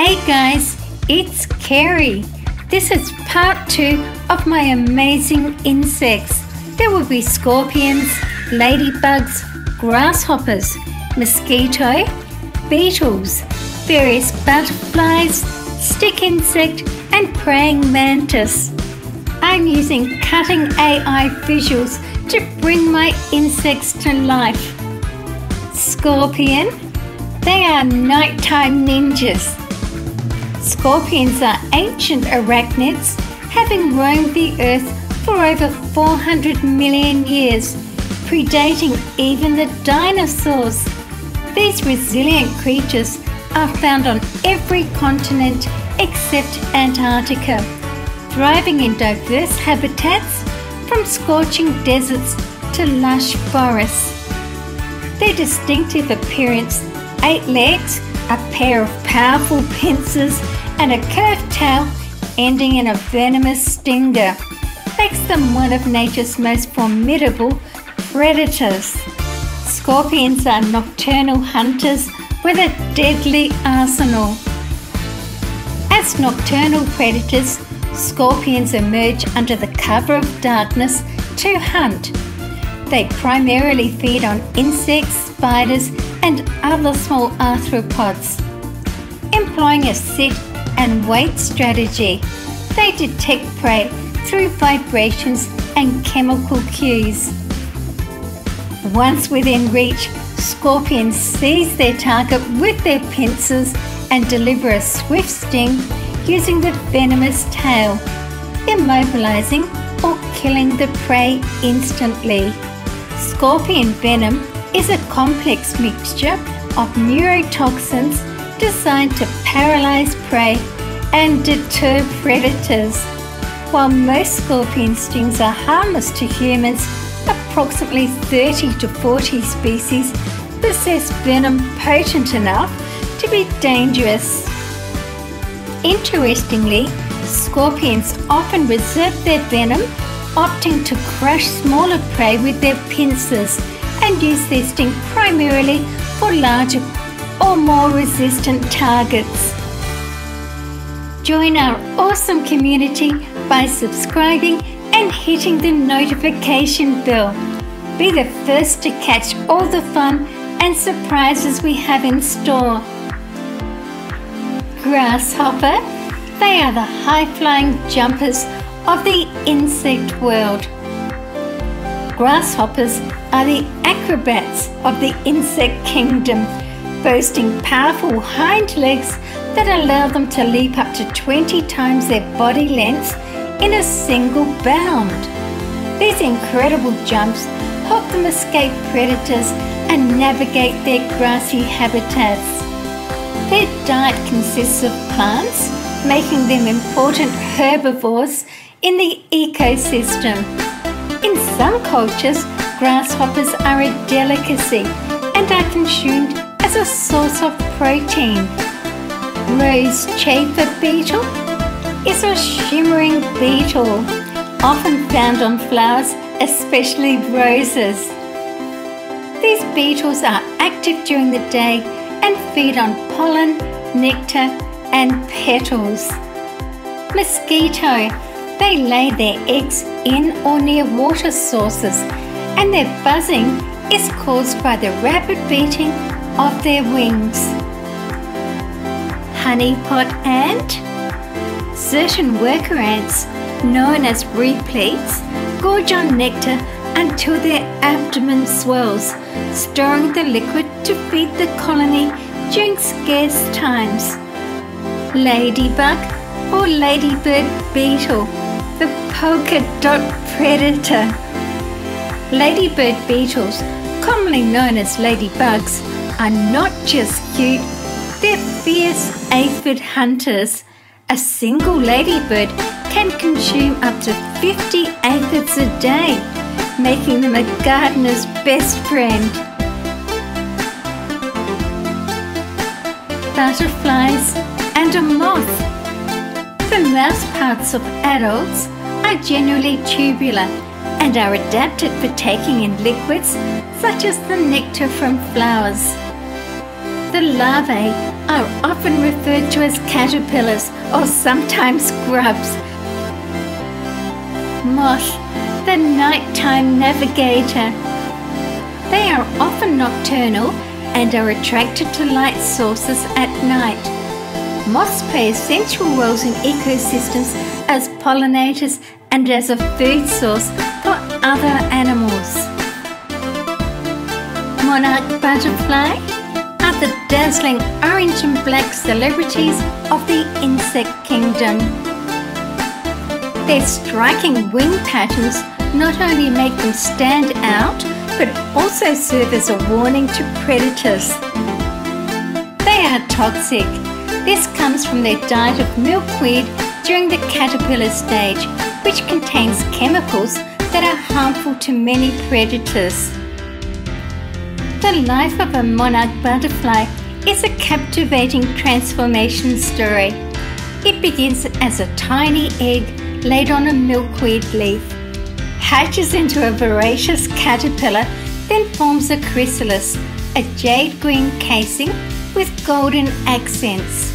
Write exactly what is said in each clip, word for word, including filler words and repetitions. Hey guys, it's Carrie. This is part two of my amazing insects. There will be scorpions, ladybugs, grasshoppers, mosquito, beetles, various butterflies, stick insect and praying mantis. I'm using cutting A I visuals to bring my insects to life. Scorpion. They are nighttime ninjas. Scorpions are ancient arachnids, having roamed the earth for over four hundred million years, predating even the dinosaurs. These resilient creatures are found on every continent except Antarctica, thriving in diverse habitats from scorching deserts to lush forests. Their distinctive appearance, eight legs, a pair of powerful pincers and a curved tail ending in a venomous stinger, makes them one of nature's most formidable predators. Scorpions are nocturnal hunters with a deadly arsenal. As nocturnal predators, scorpions emerge under the cover of darkness to hunt. They primarily feed on insects, spiders and other small arthropods. Employing a sit and wait strategy, they detect prey through vibrations and chemical cues. Once within reach, scorpions seize their target with their pincers and deliver a swift sting using the venomous tail, immobilizing or killing the prey instantly. Scorpion venom is a complex mixture of neurotoxins designed to paralyze prey and deter predators. While most scorpion stings are harmless to humans, approximately thirty to forty species possess venom potent enough to be dangerous. Interestingly, scorpions often reserve their venom, opting to crush smaller prey with their pincers and use their sting primarily for larger or more resistant targets. Join our awesome community by subscribing and hitting the notification bell. Be the first to catch all the fun and surprises we have in store. Grasshopper. They are the high-flying jumpers of the insect world. Grasshoppers are the acrobats of the insect kingdom, boasting powerful hind legs that allow them to leap up to twenty times their body length in a single bound. These incredible jumps help them escape predators and navigate their grassy habitats. Their diet consists of plants, making them important herbivores in the ecosystem. In some cultures, grasshoppers are a delicacy and are consumed as a source of protein. Rose chafer beetle is a shimmering beetle, often found on flowers, especially roses. These beetles are active during the day and feed on pollen, nectar and petals. Mosquito. They lay their eggs in or near water sources, and their buzzing is caused by the rapid beating of their wings. Honey pot ant. Certain worker ants, known as repletes, gorge on nectar until their abdomen swells, storing the liquid to feed the colony during scarce times. Ladybug or ladybird beetle, the polka dot predator. Ladybird beetles, commonly known as ladybugs, are not just cute, they're fierce aphid hunters. A single ladybird can consume up to fifty aphids a day, making them a gardener's best friend. Butterflies and a moth. The mouse parts of adults are generally tubular and are adapted for taking in liquids such as the nectar from flowers. the larvae are often referred to as caterpillars or sometimes grubs. Moth, the nighttime navigator. They are often nocturnal and are attracted to light sources at night. Moths play essential roles in ecosystems as pollinators and as a food source for other animals. Monarch butterfly are the dazzling orange and black celebrities of the insect kingdom. Their striking wing patterns not only make them stand out, but also serve as a warning to predators. They are toxic. This comes from their diet of milkweed during the caterpillar stage, which contains chemicals that are harmful to many predators. The life of a monarch butterfly is a captivating transformation story. It begins as a tiny egg laid on a milkweed leaf, hatches into a voracious caterpillar, then forms a chrysalis, a jade green casing with golden accents.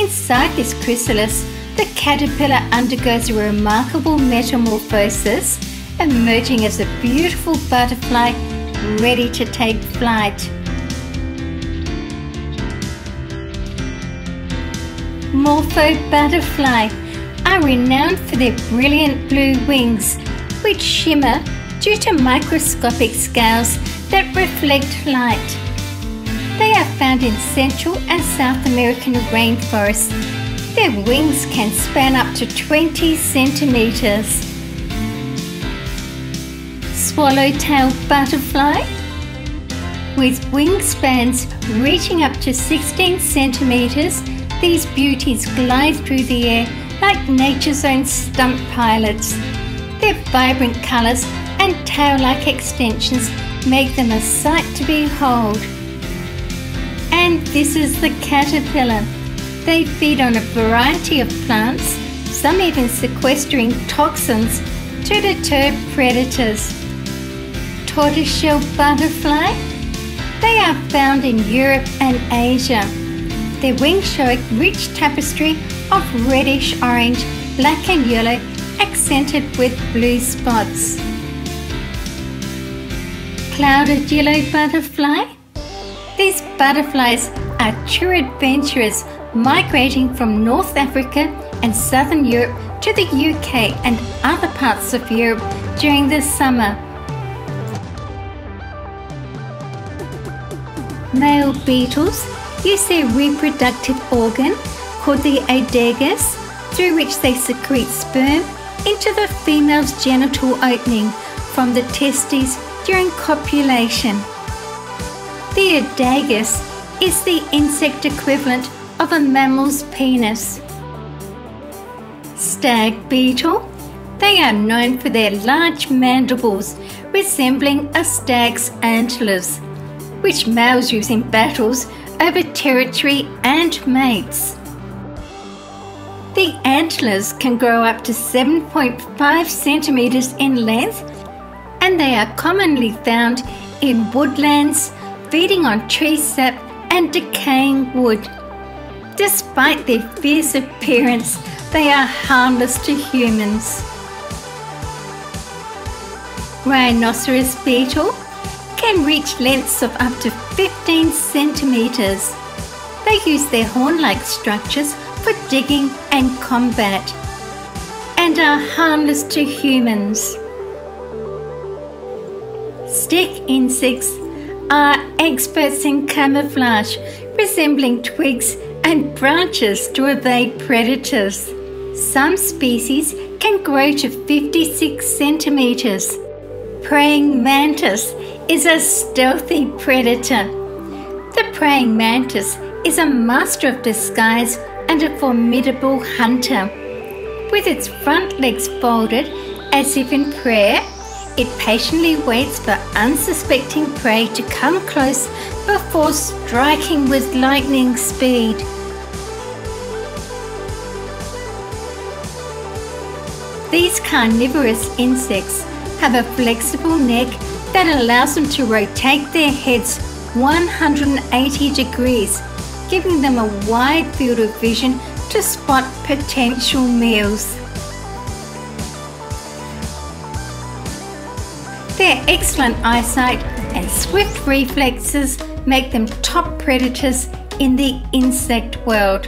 Inside this chrysalis, the caterpillar undergoes a remarkable metamorphosis, emerging as a beautiful butterfly ready to take flight. Morpho butterfly are renowned for their brilliant blue wings, which shimmer due to microscopic scales that reflect light. They are found in Central and South American rainforests. Their wings can span up to twenty centimeters. Swallowtail butterfly, with wingspans reaching up to sixteen centimeters, these beauties glide through the air like nature's own stunt pilots. Their vibrant colours and tail-like extensions make them a sight to behold. And this is the caterpillar. They feed on a variety of plants, some even sequestering toxins to deter predators. Tortoiseshell butterfly. They are found in Europe and Asia. Their wings show a rich tapestry of reddish-orange, black and yellow, accented with blue spots. Clouded yellow butterfly. These butterflies are true adventurers, migrating from North Africa and Southern Europe to the U K and other parts of Europe during the summer. Male beetles use their reproductive organ, called the aedeagus, through which they secrete sperm into the female's genital opening from the testes during copulation. The aedeagus is the insect equivalent of a mammal's penis. Stag beetle. They are known for their large mandibles resembling a stag's antlers, which males use in battles over territory and mates. The antlers can grow up to seven point five centimeters in length, and they are commonly found in woodlands, feeding on tree sap and decaying wood. Despite their fierce appearance, they are harmless to humans. Rhinoceros beetle can reach lengths of up to fifteen centimeters. They use their horn-like structures for digging and combat, and are harmless to humans. Stick insects are experts in camouflage, resembling twigs and branches to evade predators. Some species can grow to fifty-six centimeters. Praying mantis is a stealthy predator. The praying mantis is a master of disguise and a formidable hunter. With its front legs folded as if in prayer, it patiently waits for unsuspecting prey to come close before striking with lightning speed. These carnivorous insects have a flexible neck that allows them to rotate their heads one hundred eighty degrees, giving them a wide field of vision to spot potential meals. Their excellent eyesight and swift reflexes make them top predators in the insect world.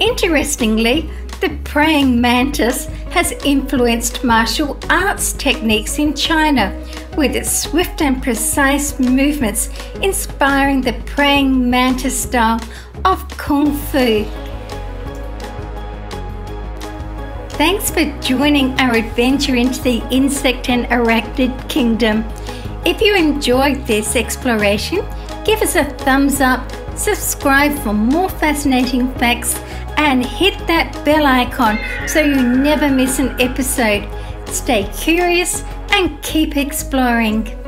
Interestingly, the praying mantis has influenced martial arts techniques in China, with its swift and precise movements inspiring the praying mantis style of Kung Fu. Thanks for joining our adventure into the insect and arachnid kingdom. If you enjoyed this exploration, give us a thumbs up, subscribe for more fascinating facts, and hit that bell icon so you never miss an episode. Stay curious and keep exploring.